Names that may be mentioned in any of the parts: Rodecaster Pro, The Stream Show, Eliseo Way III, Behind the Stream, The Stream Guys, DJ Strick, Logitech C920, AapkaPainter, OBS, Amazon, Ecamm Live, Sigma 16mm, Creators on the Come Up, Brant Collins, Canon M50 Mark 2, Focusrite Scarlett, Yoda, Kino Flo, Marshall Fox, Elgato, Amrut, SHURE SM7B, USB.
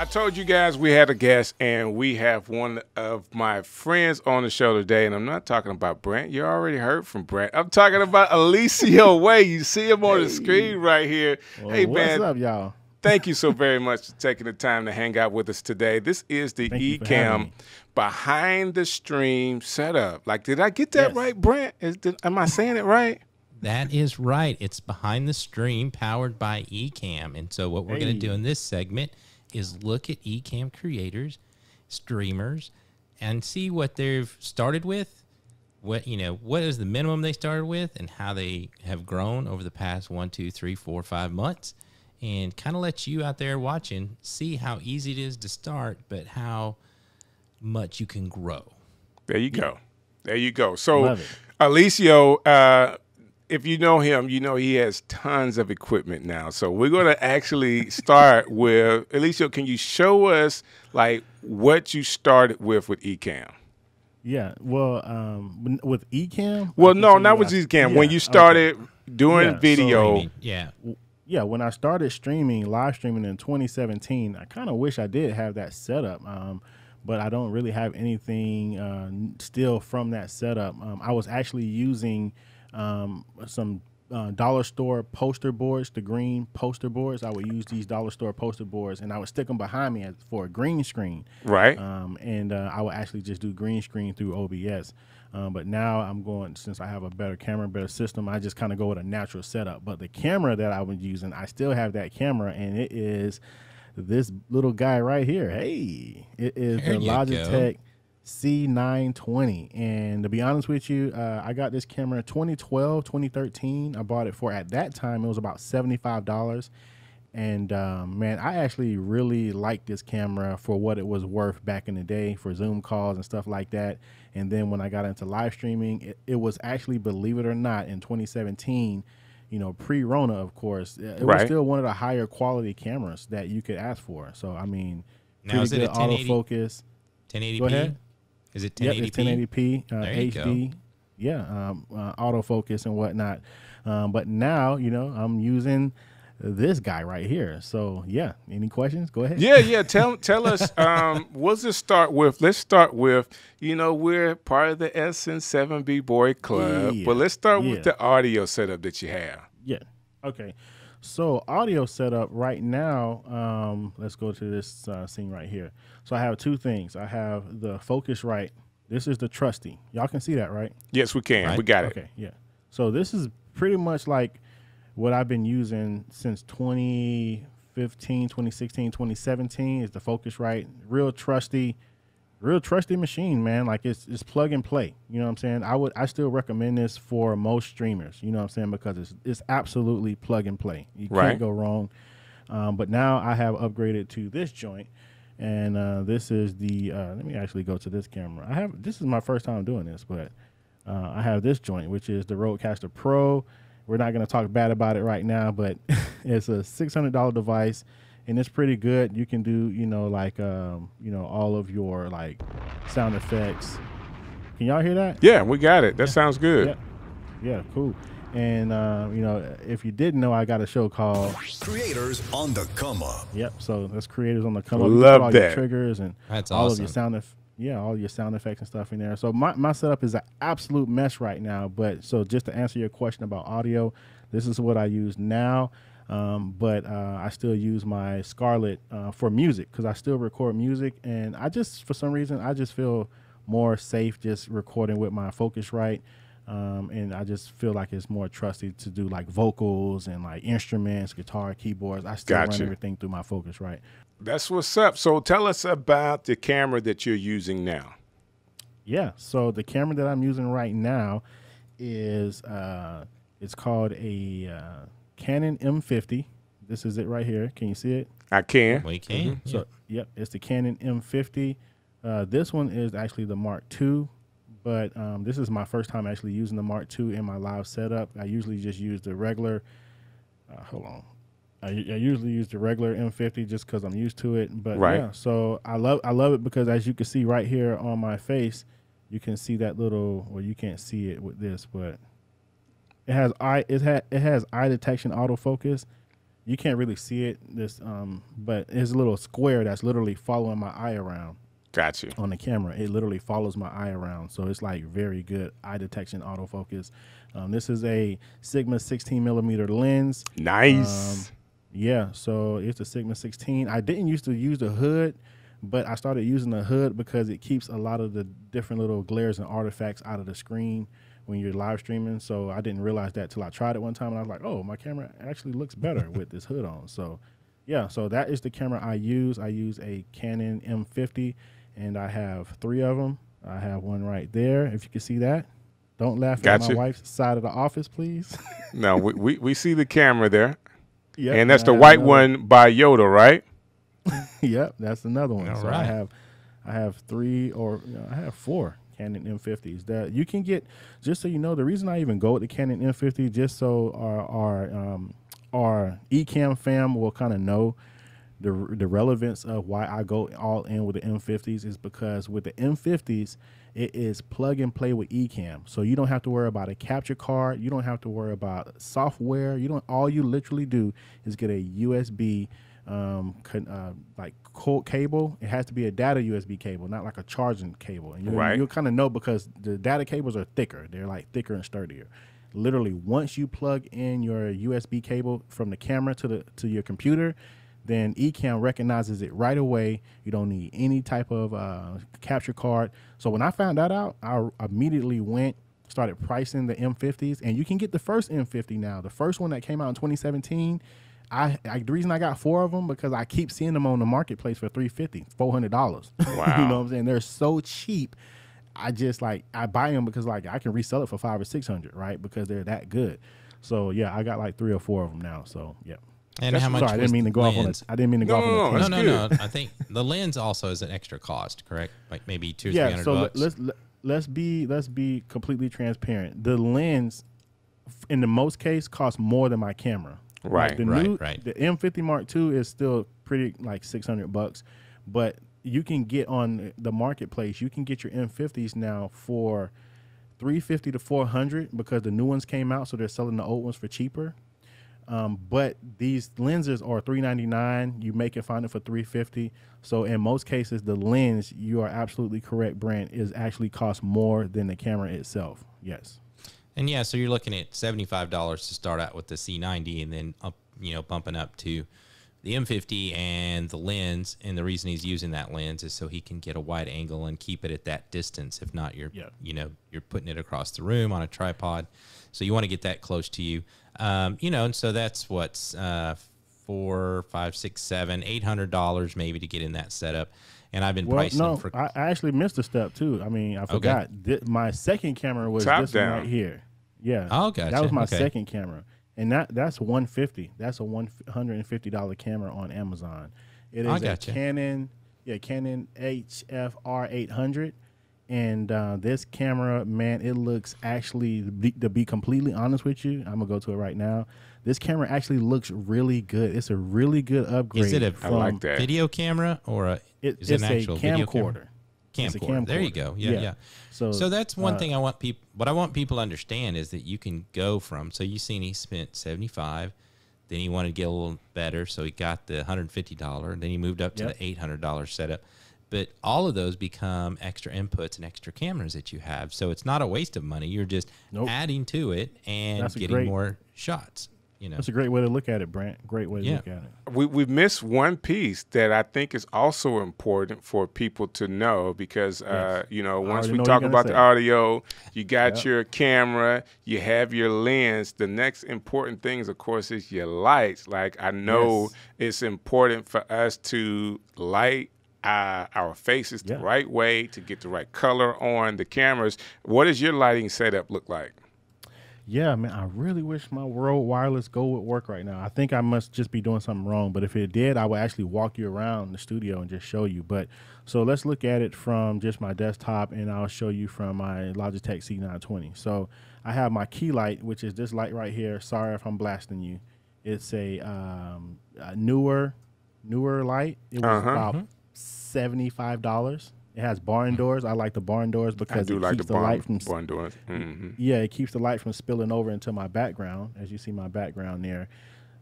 I told you guys we had a guest, and we have one of my friends on the show today, and I'm not talking about Brent. You already heard from Brent. I'm talking about Eliseo Way. You see him on the screen right here. Well, hey, what's man. What's up, y'all? Thank you so very much for taking the time to hang out with us today. This is the Ecamm Behind the Stream setup. Like, did I get that right, Brent? Am I saying it right? That is right. It's Behind the Stream, powered by Ecamm. And so what we're going to do in this segment is look at Ecamm creators, streamers, and see what they've started with, what is the minimum they started with, and how they have grown over the past 1, 2, 3, 4, 5 months. And kind of let you out there watching see how easy it is to start, but how much you can grow. There you go. There you go. So, Eliseo, if you know him, you know he has tons of equipment now. So we're going to actually start with, Eliseo, can you show us, like, what you started with Ecamm? Yeah, well, with Ecamm? Well, no, not with Ecamm. Yeah, when you started doing video. So, yeah, when I started streaming, live streaming in 2017, I kind of wish I did have that setup, but I don't really have anything still from that setup. I was actually using some dollar store poster boards, the green poster boards. I would use these dollar store poster boards, and I would stick them behind me for a green screen. Right. I would actually just do green screen through OBS. But now I'm going, since I have a better camera, better system, I just kind of go with a natural setup. But the camera that I was using, I still have that camera, and it is this little guy right here. Hey, it is the Logitech C920. And to be honest with you, I got this camera 2012, 2013. I bought it for, at that time, it was about $75. And man, I actually really liked this camera for what it was worth back in the day for Zoom calls and stuff like that. And then when I got into live streaming, it was actually, believe it or not, in 2017, you know, pre-Rona, of course, it was still one of the higher quality cameras that you could ask for. So, I mean, now is it good autofocus. 1080p? Go ahead. Is it 1080p? Yep, it's 1080p, HD. Yeah, autofocus and whatnot. But now, you know, I'm using this guy right here. So yeah, any questions? Go ahead. Yeah. Tell us. What's it start with? Let's start with, you know, we're part of the SM7B Boy Club, but let's start with the audio setup that you have. Yeah. Okay. So audio setup right now. Let's go to this scene right here. So I have two things. I have the Focusrite. This is the trusty. Y'all can see that, right? Yes, we can. Right? We got it. Okay. Yeah. So this is pretty much like what I've been using since 2015, 2016, 2017 is the Focusrite. Real trusty machine, man. Like it's plug and play. You know what I'm saying? I still recommend this for most streamers. You know what I'm saying? Because it's absolutely plug and play. You can't go wrong. But now I have upgraded to this joint, and this is the. Let me actually go to this camera. This is my first time doing this, but I have this joint, which is the Rodecaster Pro. We're not going to talk bad about it right now, but it's a $600 device, and it's pretty good. You can do, you know, like, you know, all of your, like, sound effects. Can y'all hear that? Yeah, we got it. That sounds good. Yeah, cool. And, you know, if you didn't know, I got a show called Creators on the Come Up. Yep, so that's Creators on the Come Up. Love all that. Your triggers and all of your sound effects. Yeah, all your sound effects and stuff in there. So my setup is an absolute mess right now. But so just to answer your question about audio, this is what I use now. I still use my Scarlett for music because I still record music. And I just, for some reason, I just feel more safe just recording with my Focusrite. And I just feel like it's more trusty to do like vocals and like instruments, guitar, keyboards. I still run everything through my Focusrite. That's what's up. So tell us about the camera that you're using now. Yeah. So the camera that I'm using right now is it's called a Canon M50. This is it right here. Can you see it? I can. We can. Mm-hmm. So yep, it's the Canon M50. This one is actually the Mark II, but this is my first time actually using the Mark II in my live setup. I usually just use the regular. Hold on. I usually use the regular M50 just because I'm used to it, but yeah. So I love it because as you can see right here on my face, you can see that little. Well, you can't see it with this, but it has eye detection autofocus. You can't really see it, this, but it's a little square that's literally following my eye around. Got you. On the camera, it literally follows my eye around, so it's like very good eye detection, autofocus. This is a Sigma 16mm lens. Nice. Yeah, so it's a Sigma 16. I didn't used to use the hood, but I started using the hood because it keeps a lot of the different little glares and artifacts out of the screen when you're live streaming. So I didn't realize that till I tried it one time, and I was like, oh, my camera actually looks better with this hood on. So yeah, so that is the camera I use. I use a Canon M50, and I have 3 of them. I have one right there, if you can see that. Don't laugh at my wife's side of the office, please. No, we see the camera there. Yep, and that's the white one by Yoda, right? Yep, that's another one. All so right. I have 3, or you know, I have 4 Canon M50s that you can get. Just so you know, the reason I even go with the Canon M50, just so our Ecamm fam will kind of know the relevance of why I go all in with the M50s, is because with the M50s, it is plug and play with Ecamm. So you don't have to worry about a capture card. You don't have to worry about software. You don't. All you literally do is get a USB like cold cable. It has to be a data USB cable, not like a charging cable. And you'll kind of know, because the data cables are thicker. They're like thicker and sturdier. Literally, once you plug in your USB cable from the camera to your computer, then Ecamm recognizes it right away. You don't need any type of capture card. So when I found that out, I immediately started pricing the M50s, and you can get the first M50 now. The first one that came out in 2017, the reason I got 4 of them, because I keep seeing them on the marketplace for $350, $400. Wow. You know what I'm saying? They're so cheap. I just like, I buy them because like I can resell it for $500 or $600, right? Because they're that good. So yeah, I got like 3 or 4 of them now. So yeah. And how much? Sorry, I didn't mean to go off on it. I didn't mean to go off on it. No. I think the lens also is an extra cost, correct? Like maybe $200 or $300. Yeah. So let's be completely transparent. The lens, in the most case, costs more than my camera. Right. Like the M50 Mark II is still pretty like $600, but you can get on the marketplace. You can get your M50s now for $350 to $400 because the new ones came out, so they're selling the old ones for cheaper. But these lenses are $399. You make it find it for $350. So in most cases, the lens, you are absolutely correct, Brent, is actually cost more than the camera itself. Yes. And yeah, so you're looking at $75 to start out with the C90, and then up, you know, bumping up to the M50 and the lens. And the reason he's using that lens is so he can get a wide angle and keep it at that distance. If not, you're putting it across the room on a tripod. So you want to get that close to you. You know, and so that's what's $400, $500, $600, $700, $800 maybe to get in that setup. And I've been pricing for. I actually missed a step too. I mean, I forgot. Okay. My second camera was top this down. One right here. Yeah. Oh, gotcha. That was my second camera, and that's $150. That's a $150 camera on Amazon. It is a Canon, Canon HFR 800. And this camera, man, it looks actually, to be completely honest with you, I'm going to go to it right now. This camera actually looks really good. It's a really good upgrade. Is it a video camera or it's an actual camcorder? Camcorder. There you go. Yeah. So that's one thing I want people, what I want people to understand is that you can go from, so you seen he spent $75, then he wanted to get a little better, so he got the $150, and then he moved up to the $800 setup. But all of those become extra inputs and extra cameras that you have. So it's not a waste of money. You're just adding to it and getting more shots. You know, that's a great way to look at it, Brent. Great way to look at it. We've missed one piece that I think is also important for people to know, because you know, once we talk about the audio, you got your camera, you have your lens. The next important thing, of course, is your lights. Like I know it's important for us to light our faces the right way to get the right color on the cameras. What does your lighting setup look like? Yeah, man, I really wish my Rode Wireless Go would work right now. I think I must just be doing something wrong, but if it did, I would actually walk you around the studio and just show you. But so let's look at it from just my desktop, and I'll show you from my Logitech C920. So I have my key light, which is this light right here. Sorry if I'm blasting you. It's a newer light. It was about $75. It has barn doors. I like the barn doors because it keeps the light from barn doors. Yeah, it keeps the light from spilling over into my background, as you see my background there.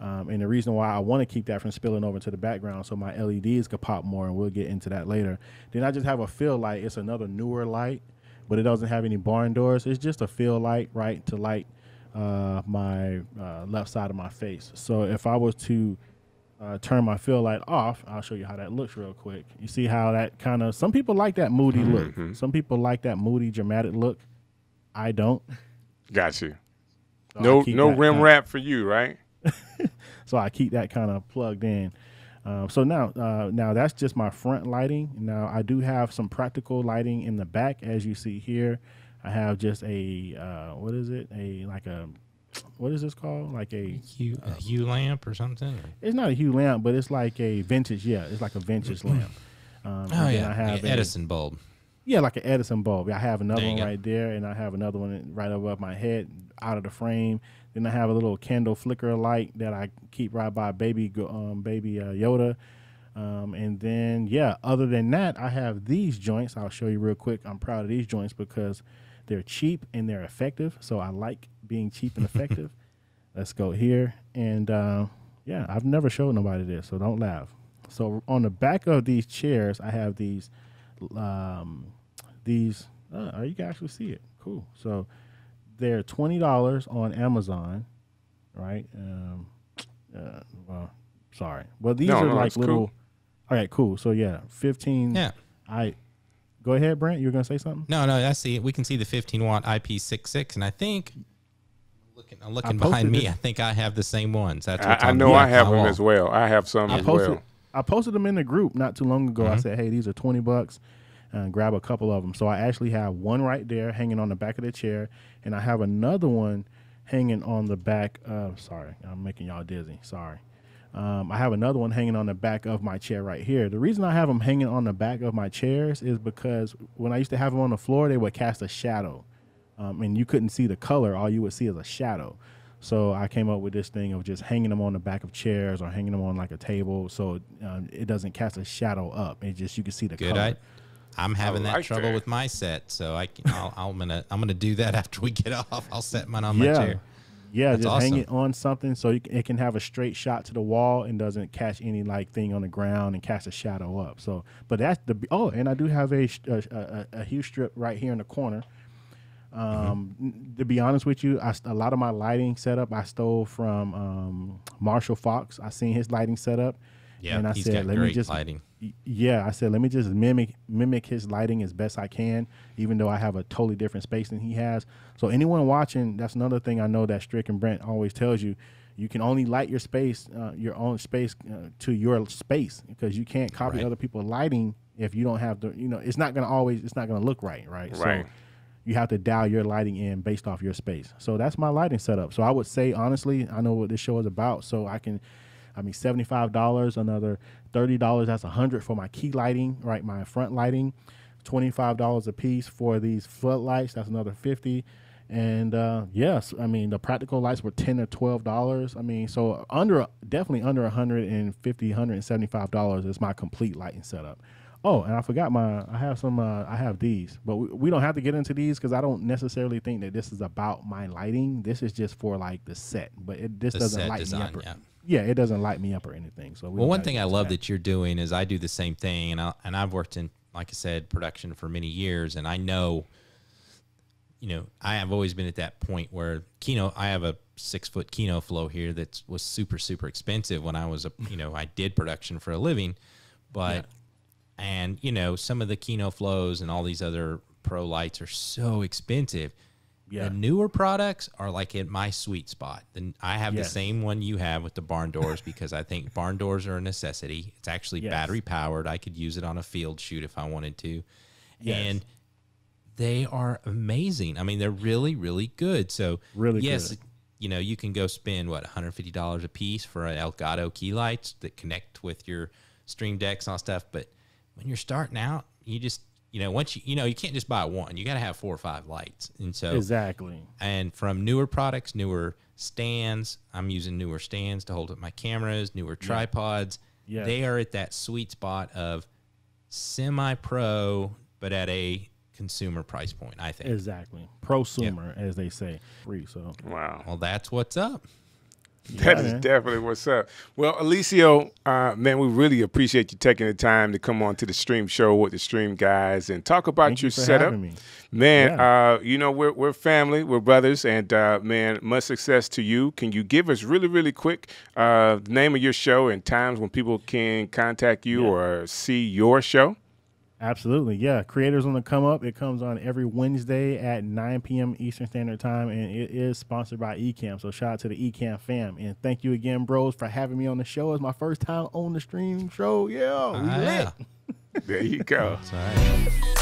And the reason why I want to keep that from spilling over to the background so my LEDs could pop more, and we'll get into that later. Then I just have a fill light. It's another newer light, but it doesn't have any barn doors. It's just a fill light, right, to light my left side of my face. So if I was to turn my fill light off, I'll show you how that looks real quick. You see how that kind of, some people like that moody look. Some people like that moody, dramatic look. I don't. Got you. So no rim wrap for you, right? So I keep that kind of plugged in. So now, that's just my front lighting. Now I do have some practical lighting in the back, as you see here. I have just a what is it? What is this called? Like a hue lamp or something? Or? It's not a hue lamp, but it's like a vintage. Yeah, it's like a vintage lamp. Oh yeah, I have an Edison bulb. Yeah, like an Edison bulb. I have another one right there, and I have another one right above my head, out of the frame. Then I have a little candle flicker light that I keep right by baby Yoda. And then, yeah, other than that, I have these joints. I'll show you real quick. I'm proud of these joints because they're cheap and they're effective. So I like being cheap and effective. Let's go here. And, yeah, I've never showed nobody this, so don't laugh. So on the back of these chairs, I have these... you can actually see it. Cool. So they're $20 on Amazon, right? Well, sorry. Well, these are like little. Cool. All right, cool. So yeah, 15. Yeah. Go ahead, Brent. You were gonna say something? No, I see it. We can see the 15-watt IP66, and I think looking behind me, I think I have the same ones. That's what I know. I have them as well. I have some as well. I posted them in the group not too long ago. I said, hey, these are 20 bucks. Grab a couple of them. So I actually have one right there hanging on the back of the chair, and I have another one hanging on the back of, sorry, I'm making y'all dizzy. Sorry. I have another one hanging on the back of my chair right here. The reason I have them hanging on the back of my chairs is because when I used to have them on the floor, they would cast a shadow, and you couldn't see the color. All you would see is a shadow. So I came up with this thing of just hanging them on the back of chairs or hanging them on like a table, so it doesn't cast a shadow up. It just, you can see the color. I'm having that trouble with my set, so I'm gonna do that after we get off. I'll set mine on my chair. Yeah, that's just awesome. Hang it on something so it can have a straight shot to the wall and doesn't catch any like thing on the ground and cast a shadow up. So, but that's the and I do have a hue strip right here in the corner. To be honest with you, a lot of my lighting setup I stole from Marshall Fox. I seen his lighting setup, and I said, let me just mimic his lighting as best I can, even though I have a totally different space than he has. So anyone watching, that's another thing I know that Strick and Brent always tells you: you can only light your space, to your space, because you can't copy other people's lighting if you don't have the, it's not gonna always, it's not gonna look right, right. So, you have to dial your lighting in based off your space. So that's my lighting setup. So I would say, honestly, I know what this show is about. So $75, another $30, that's $100 for my key lighting, right? My front lighting, $25 a piece for these floodlights. That's another $50. And yes, I mean, the practical lights were $10 or $12. I mean, so definitely under $150, $175 is my complete lighting setup. Oh, and I forgot I have these, but we don't have to get into these because I don't necessarily think that this is about my lighting. This is just for like the set, but this doesn't light me up. Yeah, it doesn't light me up or anything. So one thing I love that you're doing is I do the same thing, and I've worked in, like I said, production for many years, and I know, I have always been at that point where I have a 6-foot Kino Flo here that was super, super expensive when I was I did production for a living, but. Yeah. And, some of the Kino Flows and all these other pro lights are so expensive. Yeah. The newer products are like in my sweet spot. I have the same one you have with the barn doors because I think barn doors are a necessity. It's actually battery powered. I could use it on a field shoot if I wanted to. Yes. And they are amazing. I mean, they're really, really good. So, really good. You can go spend, what, $150 a piece for an Elgato key lights that connect with your Stream Decks and all stuff, but when you're starting out, you just, once you can't just buy one. You got to have 4 or 5 lights. And so, and from newer products, newer stands, I'm using newer stands to hold up my cameras, newer tripods. Yeah. They are at that sweet spot of semi-pro, but at a consumer price point, I think. Prosumer, as they say. Wow. Well, that's what's up. That is definitely what's up. Well, Eliseo, man, we really appreciate you taking the time to come on to the stream show with the stream guys and talk about your setup. Man, you know, we're family, we're brothers, and man, much success to you. Can you give us really, really quick the name of your show and times when people can contact you or see your show? Absolutely, yeah. Creators on the Come Up. It comes on every Wednesday at 9 p.m. Eastern Standard Time, and it is sponsored by Ecamm. So shout out to the Ecamm fam, and thank you again, bros, for having me on the show. It's my first time on the stream show. Yeah, we lit. There you go. That's all right.